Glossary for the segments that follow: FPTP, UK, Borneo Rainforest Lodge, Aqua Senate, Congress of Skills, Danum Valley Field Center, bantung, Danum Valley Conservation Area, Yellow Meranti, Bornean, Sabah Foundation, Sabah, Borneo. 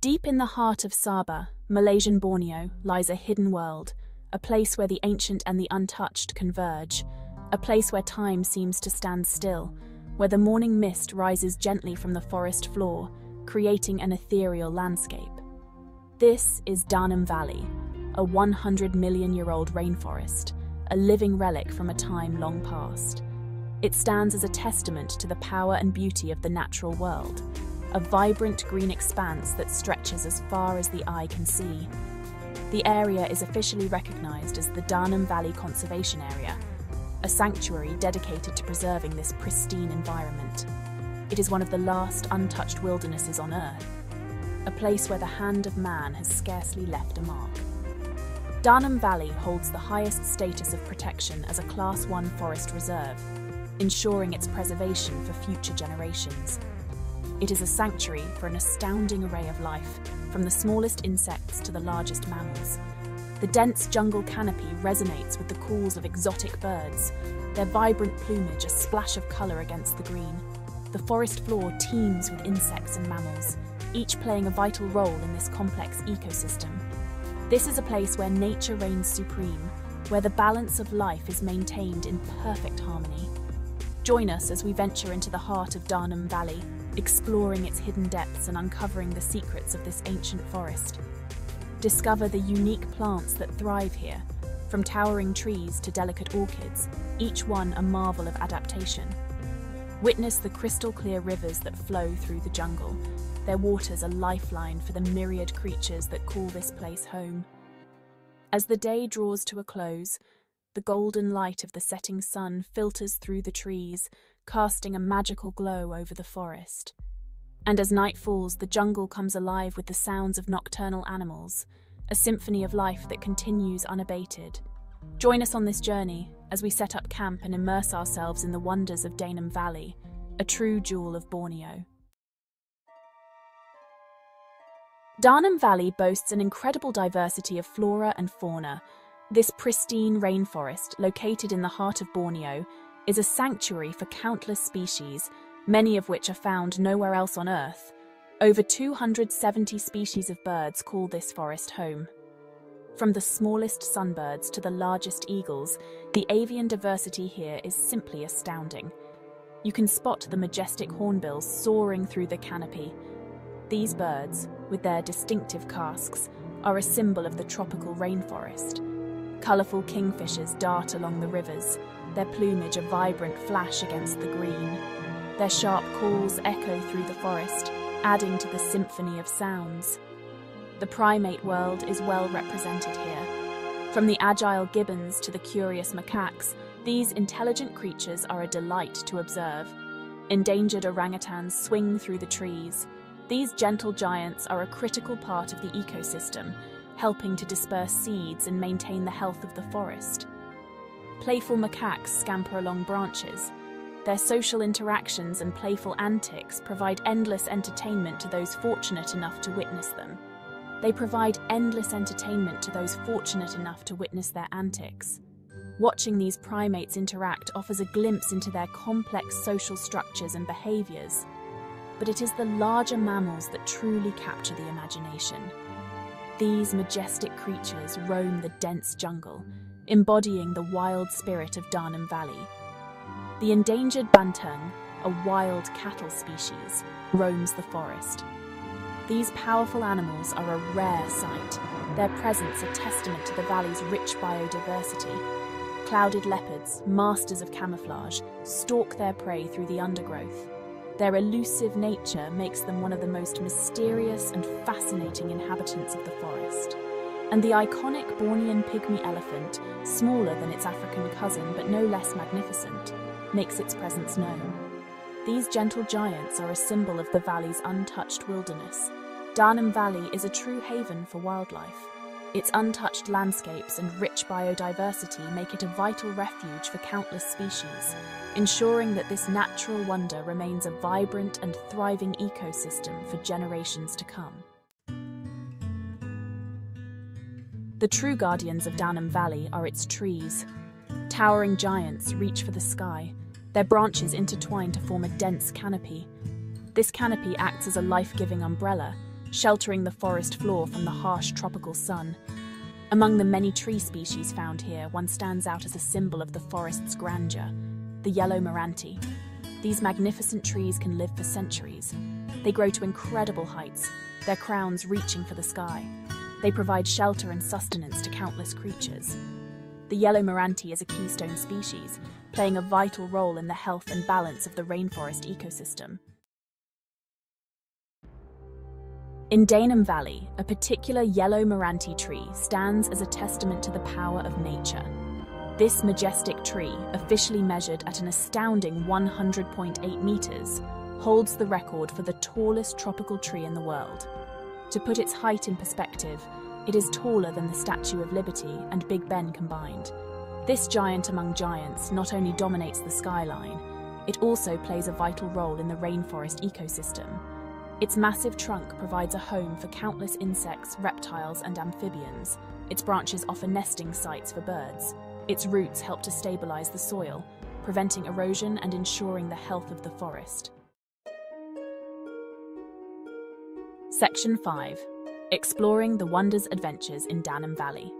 Deep in the heart of Sabah, Malaysian Borneo, lies a hidden world, a place where the ancient and the untouched converge, a place where time seems to stand still, where the morning mist rises gently from the forest floor, creating an ethereal landscape. This is Danum Valley, a 100-million-year-old rainforest, a living relic from a time long past. It stands as a testament to the power and beauty of the natural world, a vibrant green expanse that stretches as far as the eye can see. The area is officially recognized as the Danum Valley Conservation Area, a sanctuary dedicated to preserving this pristine environment. It is one of the last untouched wildernesses on Earth, a place where the hand of man has scarcely left a mark. Danum Valley holds the highest status of protection as a Class 1 forest reserve, ensuring its preservation for future generations. It is a sanctuary for an astounding array of life, from the smallest insects to the largest mammals. The dense jungle canopy resonates with the calls of exotic birds, their vibrant plumage a splash of colour against the green. The forest floor teems with insects and mammals, each playing a vital role in this complex ecosystem. This is a place where nature reigns supreme, where the balance of life is maintained in perfect harmony. Join us as we venture into the heart of Danum Valley, exploring its hidden depths and uncovering the secrets of this ancient forest. Discover the unique plants that thrive here, from towering trees to delicate orchids, each one a marvel of adaptation. Witness the crystal-clear rivers that flow through the jungle, their waters a lifeline for the myriad creatures that call this place home. As the day draws to a close, the golden light of the setting sun filters through the trees, casting a magical glow over the forest. And as night falls, the jungle comes alive with the sounds of nocturnal animals, a symphony of life that continues unabated. Join us on this journey as we set up camp and immerse ourselves in the wonders of Danum Valley, a true jewel of Borneo. Danum Valley boasts an incredible diversity of flora and fauna. This pristine rainforest, located in the heart of Borneo, is a sanctuary for countless species, many of which are found nowhere else on Earth. Over 270 species of birds call this forest home. From the smallest sunbirds to the largest eagles, the avian diversity here is simply astounding. You can spot the majestic hornbills soaring through the canopy. These birds, with their distinctive casques, are a symbol of the tropical rainforest. Colourful kingfishers dart along the rivers, their plumage a vibrant flash against the green. Their sharp calls echo through the forest, adding to the symphony of sounds. The primate world is well represented here. From the agile gibbons to the curious macaques, these intelligent creatures are a delight to observe. Endangered orangutans swing through the trees. These gentle giants are a critical part of the ecosystem, helping to disperse seeds and maintain the health of the forest. Playful macaques scamper along branches. Their social interactions and playful antics provide endless entertainment to those fortunate enough to witness them. Watching these primates interact offers a glimpse into their complex social structures and behaviours. But it is the larger mammals that truly capture the imagination. These majestic creatures roam the dense jungle, embodying the wild spirit of Danum Valley. The endangered bantung, a wild cattle species, roams the forest. These powerful animals are a rare sight, their presence a testament to the valley's rich biodiversity. Clouded leopards, masters of camouflage, stalk their prey through the undergrowth. Their elusive nature makes them one of the most mysterious and fascinating inhabitants of the forest. And the iconic Bornean pygmy elephant, smaller than its African cousin but no less magnificent, makes its presence known. These gentle giants are a symbol of the valley's untouched wilderness. Danum Valley is a true haven for wildlife. Its untouched landscapes and rich biodiversity make it a vital refuge for countless species, ensuring that this natural wonder remains a vibrant and thriving ecosystem for generations to come. The true guardians of Danum Valley are its trees. Towering giants reach for the sky, their branches intertwine to form a dense canopy. This canopy acts as a life-giving umbrella, sheltering the forest floor from the harsh tropical sun. Among the many tree species found here, one stands out as a symbol of the forest's grandeur, the yellow Meranti. These magnificent trees can live for centuries. They grow to incredible heights, their crowns reaching for the sky. They provide shelter and sustenance to countless creatures. The yellow Meranti is a keystone species, playing a vital role in the health and balance of the rainforest ecosystem. In Danum Valley, a particular yellow Meranti tree stands as a testament to the power of nature. This majestic tree, officially measured at an astounding 100.8 meters, holds the record for the tallest tropical tree in the world. To put its height in perspective, it is taller than the Statue of Liberty and Big Ben combined. This giant among giants not only dominates the skyline, it also plays a vital role in the rainforest ecosystem. Its massive trunk provides a home for countless insects, reptiles, and amphibians. Its branches offer nesting sites for birds. Its roots help to stabilize the soil, preventing erosion and ensuring the health of the forest. Section 5. Exploring the Wonders Adventures in Danum Valley.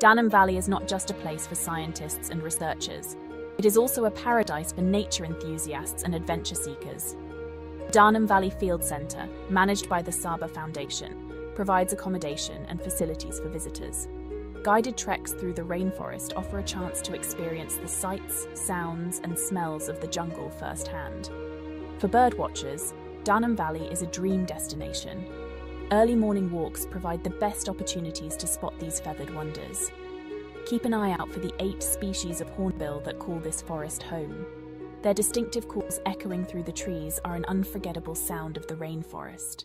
Danum Valley is not just a place for scientists and researchers. It is also a paradise for nature enthusiasts and adventure seekers. Danum Valley Field Center, managed by the Sabah Foundation, provides accommodation and facilities for visitors. Guided treks through the rainforest offer a chance to experience the sights, sounds, and smells of the jungle firsthand. For birdwatchers, Danum Valley is a dream destination. Early morning walks provide the best opportunities to spot these feathered wonders. Keep an eye out for the 8 species of hornbill that call this forest home. Their distinctive calls echoing through the trees are an unforgettable sound of the rainforest.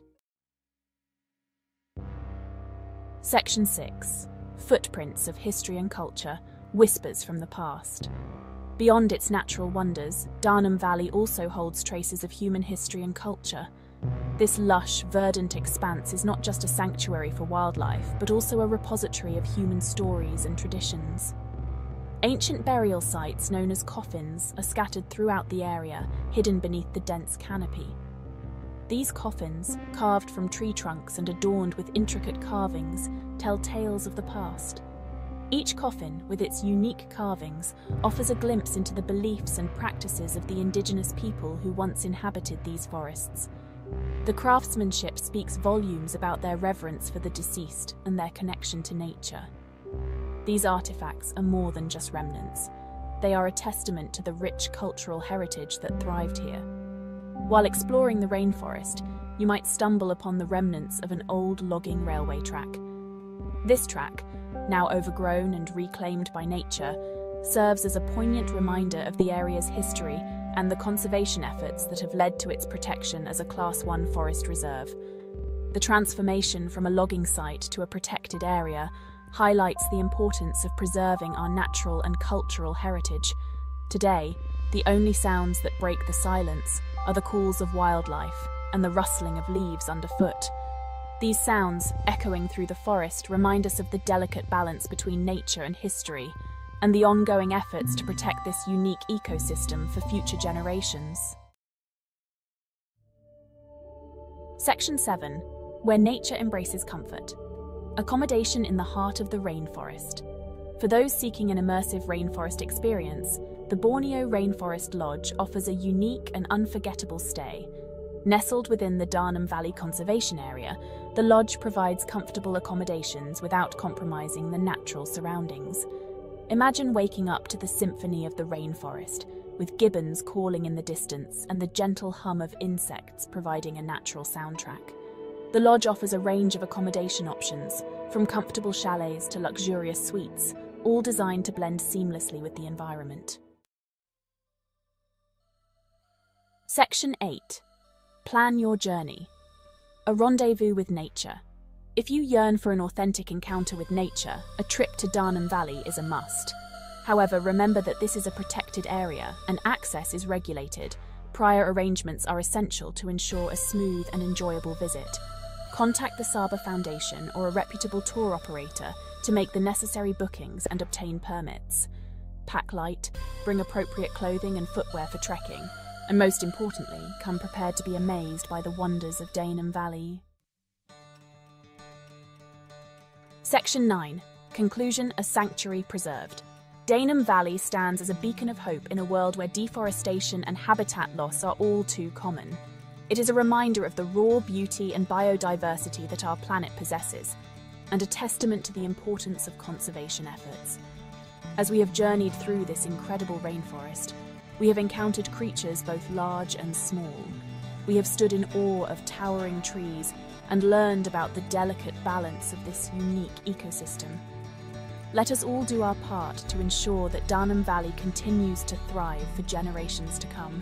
Section 6. Footprints of History and Culture, Whispers from the Past. Beyond its natural wonders, Danum Valley also holds traces of human history and culture. This lush, verdant expanse is not just a sanctuary for wildlife, but also a repository of human stories and traditions. Ancient burial sites known as coffins are scattered throughout the area, hidden beneath the dense canopy. These coffins, carved from tree trunks and adorned with intricate carvings, tell tales of the past. Each coffin, with its unique carvings, offers a glimpse into the beliefs and practices of the indigenous people who once inhabited these forests. The craftsmanship speaks volumes about their reverence for the deceased and their connection to nature. These artifacts are more than just remnants. They are a testament to the rich cultural heritage that thrived here. While exploring the rainforest, you might stumble upon the remnants of an old logging railway track. This track, now overgrown and reclaimed by nature, serves as a poignant reminder of the area's history and the conservation efforts that have led to its protection as a Class 1 forest reserve. The transformation from a logging site to a protected area highlights the importance of preserving our natural and cultural heritage. Today, the only sounds that break the silence are the calls of wildlife and the rustling of leaves underfoot. These sounds, echoing through the forest, remind us of the delicate balance between nature and history, and the ongoing efforts to protect this unique ecosystem for future generations. Section 7. Where nature embraces comfort. Accommodation in the heart of the rainforest. For those seeking an immersive rainforest experience, the Borneo Rainforest Lodge offers a unique and unforgettable stay. Nestled within the Danum Valley Conservation Area, the lodge provides comfortable accommodations without compromising the natural surroundings. Imagine waking up to the symphony of the rainforest, with gibbons calling in the distance and the gentle hum of insects providing a natural soundtrack. The lodge offers a range of accommodation options, from comfortable chalets to luxurious suites, all designed to blend seamlessly with the environment. Section 8. Plan your journey. A rendezvous with nature. If you yearn for an authentic encounter with nature, a trip to Danum Valley is a must. However, remember that this is a protected area and access is regulated. Prior arrangements are essential to ensure a smooth and enjoyable visit. Contact the Sabah Foundation or a reputable tour operator to make the necessary bookings and obtain permits. Pack light, bring appropriate clothing and footwear for trekking, and most importantly, come prepared to be amazed by the wonders of Danum Valley. Section 9. Conclusion: A Sanctuary Preserved. Danum Valley stands as a beacon of hope in a world where deforestation and habitat loss are all too common. It is a reminder of the raw beauty and biodiversity that our planet possesses, and a testament to the importance of conservation efforts. As we have journeyed through this incredible rainforest, we have encountered creatures both large and small. We have stood in awe of towering trees and learned about the delicate balance of this unique ecosystem. Let us all do our part to ensure that Danum Valley continues to thrive for generations to come.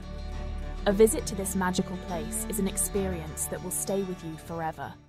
A visit to this magical place is an experience that will stay with you forever.